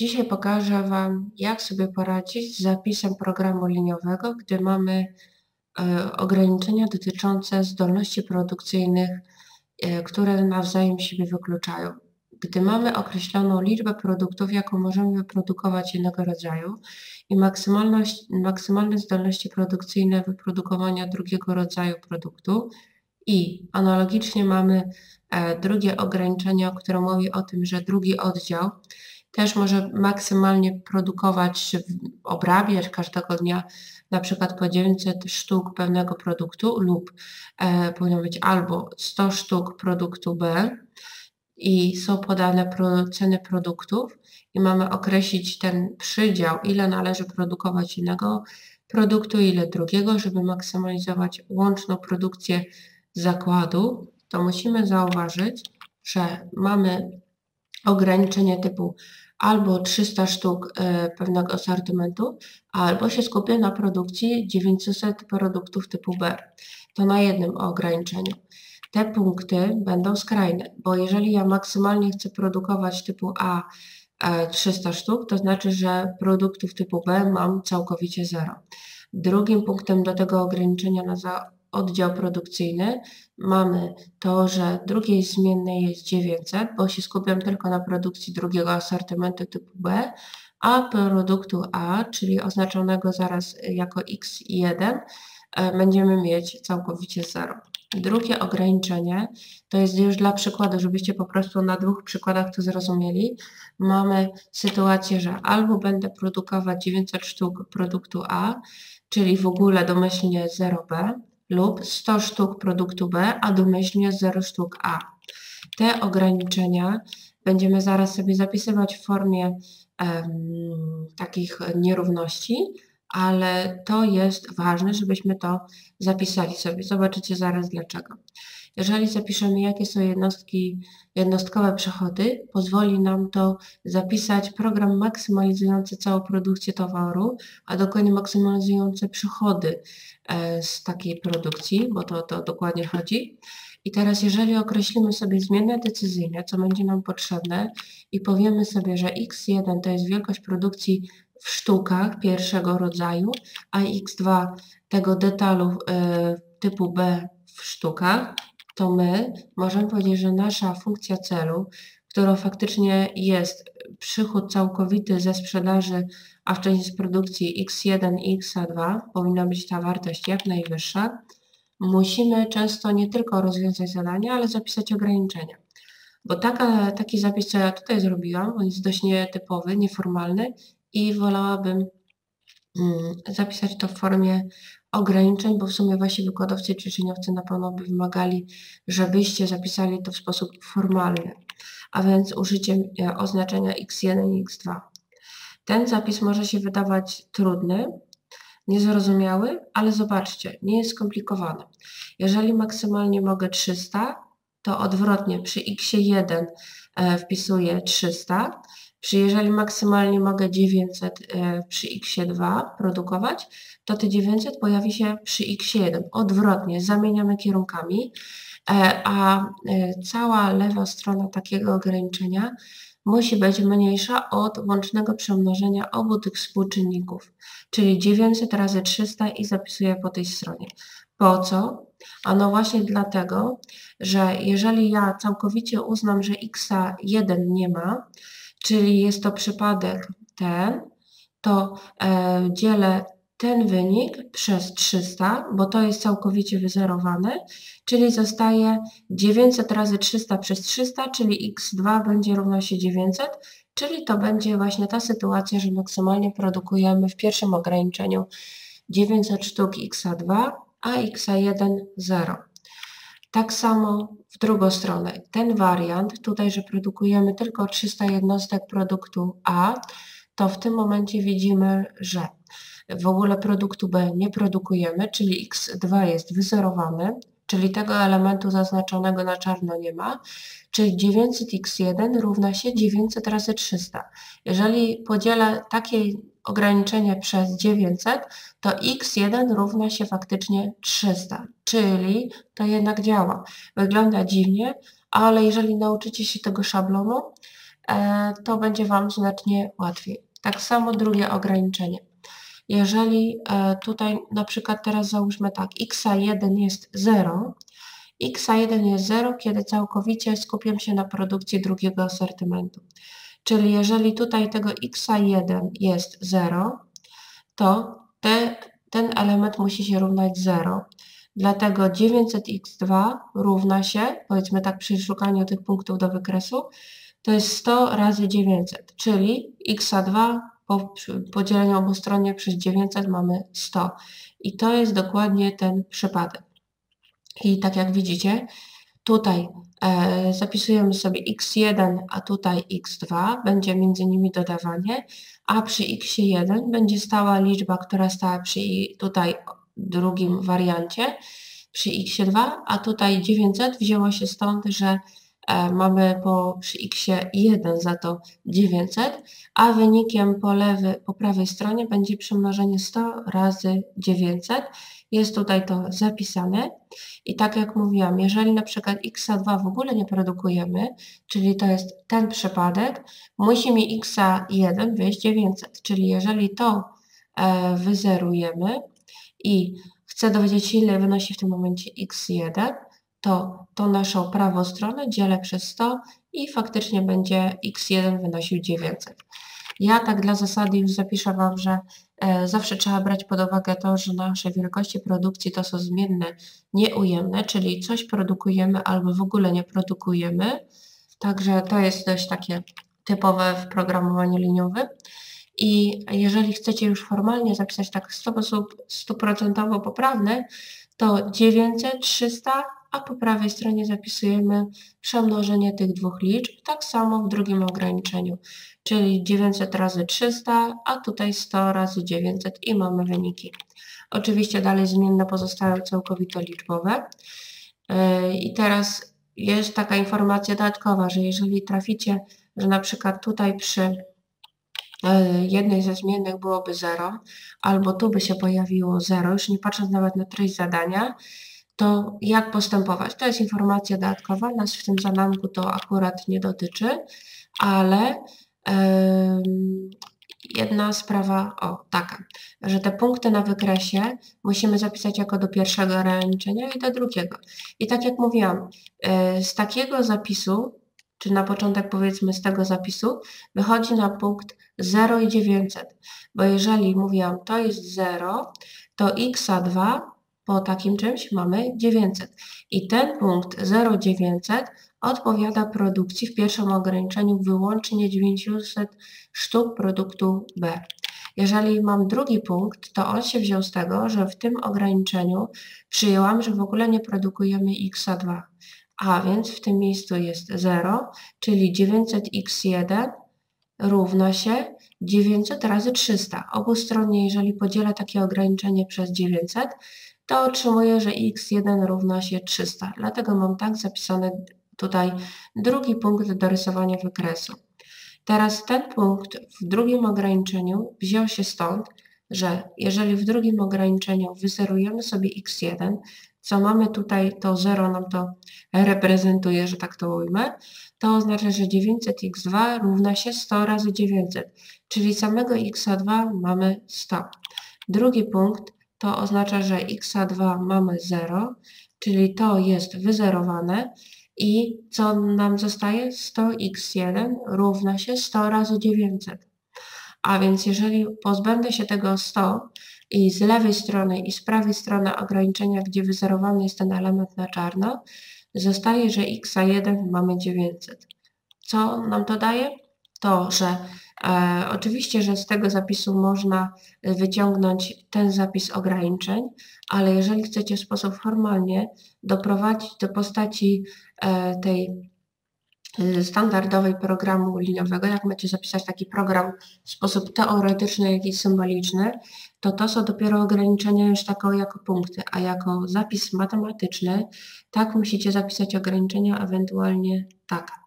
Dzisiaj pokażę Wam, jak sobie poradzić z zapisem programu liniowego, gdy mamy ograniczenia dotyczące zdolności produkcyjnych, które nawzajem siebie wykluczają. Gdy mamy określoną liczbę produktów, jaką możemy wyprodukować jednego rodzaju i maksymalne zdolności produkcyjne wyprodukowania drugiego rodzaju produktu i analogicznie mamy drugie ograniczenie, które mówi o tym, że drugi oddział też może maksymalnie produkować, obrabiać każdego dnia na przykład po 900 sztuk pewnego produktu lub powinno być albo 100 sztuk produktu B i są podane ceny produktów i mamy określić ten przydział, ile należy produkować innego produktu, ile drugiego, żeby maksymalizować łączną produkcję zakładu, to musimy zauważyć, że mamy ograniczenie typu albo 300 sztuk pewnego asortymentu, albo się skupię na produkcji 900 produktów typu B. To na jednym ograniczeniu. Te punkty będą skrajne, bo jeżeli ja maksymalnie chcę produkować typu A 300 sztuk, to znaczy, że produktów typu B mam całkowicie zero. Drugim punktem do tego ograniczenia na oddział produkcyjny mamy to, że drugiej zmiennej jest 900, bo się skupiam tylko na produkcji drugiego asortymentu typu B, a produktu A, czyli oznaczonego zaraz jako X1, będziemy mieć całkowicie 0. Drugie ograniczenie, to jest już dla przykładu, żebyście po prostu na dwóch przykładach to zrozumieli, mamy sytuację, że albo będę produkować 900 sztuk produktu A, czyli w ogóle domyślnie 0B, lub 100 sztuk produktu B, a domyślnie 0 sztuk A. Te ograniczenia będziemy zaraz sobie zapisywać w formie takich nierówności, ale to jest ważne, żebyśmy to zapisali sobie. Zobaczycie zaraz dlaczego. Jeżeli zapiszemy, jakie są jednostkowe przychody, pozwoli nam to zapisać program maksymalizujący całą produkcję towaru, a dokładnie maksymalizujący przychody z takiej produkcji, bo to dokładnie chodzi. I teraz jeżeli określimy sobie zmienne decyzyjne, co będzie nam potrzebne i powiemy sobie, że x1 to jest wielkość produkcji w sztukach pierwszego rodzaju, a x2 tego detalu typu B w sztukach, to my możemy powiedzieć, że nasza funkcja celu, która faktycznie jest przychód całkowity ze sprzedaży, a wcześniej z produkcji x1 i x2, powinna być ta wartość jak najwyższa, musimy często nie tylko rozwiązać zadania, ale zapisać ograniczenia. Bo taki zapis, co ja tutaj zrobiłam, on jest dość nietypowy, nieformalny i wolałabym zapisać to w formie ograniczeń, bo w sumie wasi wykładowcy czy czyniowcy na pewno by wymagali, żebyście zapisali to w sposób formalny, a więc użyciem oznaczenia x1 i x2. Ten zapis może się wydawać trudny, niezrozumiały, ale zobaczcie, nie jest skomplikowany. Jeżeli maksymalnie mogę 300, to odwrotnie przy x1 wpisuję 300, jeżeli maksymalnie mogę 900 przy x2 produkować, to te 900 pojawi się przy x1. Odwrotnie, zamieniamy kierunkami, a cała lewa strona takiego ograniczenia musi być mniejsza od łącznego przemnożenia obu tych współczynników, czyli 900 razy 300 i zapisuję po tej stronie. Po co? Ano właśnie dlatego, że jeżeli ja całkowicie uznam, że x1 nie ma, czyli jest to przypadek ten, to dzielę ten wynik przez 300, bo to jest całkowicie wyzerowane, czyli zostaje 900 razy 300 przez 300, czyli x2 będzie równo się 900, czyli to będzie właśnie ta sytuacja, że maksymalnie produkujemy w pierwszym ograniczeniu 900 sztuk x2, a x1 0. Tak samo w drugą stronę. Ten wariant, tutaj, że produkujemy tylko 300 jednostek produktu A, to w tym momencie widzimy, że w ogóle produktu B nie produkujemy, czyli x2 jest wyzerowane, czyli tego elementu zaznaczonego na czarno nie ma, czyli 900x1 równa się 900 razy 300. Jeżeli podzielę takie ograniczenie przez 900, to x1 równa się faktycznie 300, czyli to jednak działa. Wygląda dziwnie, ale jeżeli nauczycie się tego szablonu, to będzie Wam znacznie łatwiej. Tak samo drugie ograniczenie. Jeżeli tutaj na przykład teraz załóżmy tak, x1 jest 0, x1 jest 0, kiedy całkowicie skupiam się na produkcji drugiego asortymentu. Czyli jeżeli tutaj tego x1 jest 0, to ten element musi się równać 0. Dlatego 900x2 równa się, powiedzmy tak przy szukaniu tych punktów do wykresu, to jest 100 razy 900, czyli x2 po podzieleniu obustronnie przez 900 mamy 100. I to jest dokładnie ten przypadek. I tak jak widzicie, tutaj zapisujemy sobie x1, a tutaj x2, będzie między nimi dodawanie, a przy x1 będzie stała liczba, która stała przy tutaj drugim wariancie, przy x2, a tutaj 900 wzięło się stąd, że mamy przy x1 za to 900, a wynikiem po prawej stronie będzie przemnożenie 100 razy 900. Jest tutaj to zapisane. I tak jak mówiłam, jeżeli na przykład x2 w ogóle nie produkujemy, czyli to jest ten przypadek, musi mi x1 wyjść 900, czyli jeżeli to wyzerujemy i chcę dowiedzieć się, ile wynosi w tym momencie x1, to tą naszą prawą stronę dzielę przez 100 i faktycznie będzie x1 wynosił 900. Ja tak dla zasady już zapiszę Wam, że zawsze trzeba brać pod uwagę to, że nasze wielkości produkcji to są zmienne, nieujemne, czyli coś produkujemy albo w ogóle nie produkujemy. Także to jest dość takie typowe w programowaniu liniowym. I jeżeli chcecie już formalnie zapisać tak w sposób 100% poprawny, to 900, 300, a po prawej stronie zapisujemy przemnożenie tych dwóch liczb, tak samo w drugim ograniczeniu, czyli 900 razy 300, a tutaj 100 razy 900 i mamy wyniki. Oczywiście dalej zmienne pozostają całkowito liczbowe. I teraz jest taka informacja dodatkowa, że jeżeli traficie, że na przykład tutaj przy jednej ze zmiennych byłoby 0, albo tu by się pojawiło 0, już nie patrząc nawet na treść zadania, to jak postępować? To jest informacja dodatkowa, nas w tym zadanku to akurat nie dotyczy, ale jedna sprawa, taka, że te punkty na wykresie musimy zapisać jako do pierwszego ograniczenia i do drugiego. I tak jak mówiłam, z takiego zapisu, czy na początek powiedzmy z tego zapisu, wychodzi na punkt 0 i 900, bo jeżeli mówiłam to jest 0, to x2 po takim czymś mamy 900 i ten punkt 0,900 odpowiada produkcji w pierwszym ograniczeniu wyłącznie 900 sztuk produktu B. Jeżeli mam drugi punkt, to on się wziął z tego, że w tym ograniczeniu przyjęłam, że w ogóle nie produkujemy x2, a więc w tym miejscu jest 0, czyli 900x1 równa się 900 razy 300. Obustronnie, jeżeli podzielę takie ograniczenie przez 900, to otrzymuję, że x1 równa się 300. Dlatego mam tak zapisany tutaj drugi punkt do rysowania wykresu. Teraz ten punkt w drugim ograniczeniu wziął się stąd, że jeżeli w drugim ograniczeniu wyzerujemy sobie x1, co mamy tutaj, to 0 nam to reprezentuje, że tak to ujmę, to oznacza, że 900x2 równa się 100 razy 900, czyli samego x2 mamy 100. Drugi punkt to oznacza, że x2 mamy 0, czyli to jest wyzerowane i co nam zostaje? 100x1 równa się 100 razy 900. A więc jeżeli pozbędę się tego 100 i z lewej strony i z prawej strony ograniczenia, gdzie wyzerowany jest ten element na czarno, zostaje, że x1 mamy 900. Co nam to daje? To, że oczywiście, że z tego zapisu można wyciągnąć ten zapis ograniczeń, ale jeżeli chcecie w sposób formalnie doprowadzić do postaci tej standardowej programu liniowego, jak macie zapisać taki program w sposób teoretyczny, jak i symboliczny, to to są dopiero ograniczenia już jako punkty, a jako zapis matematyczny tak musicie zapisać ograniczenia, ewentualnie tak.